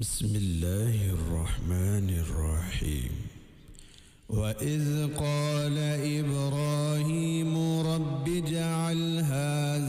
بسم الله الرحمن الرحيم. وإذ قال إبراهيم رب اجعل هذا